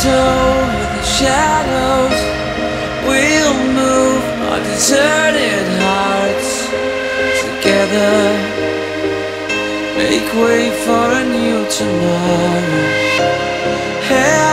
over the shadows, we'll move our deserted hearts together, make way for a new tomorrow. Hey,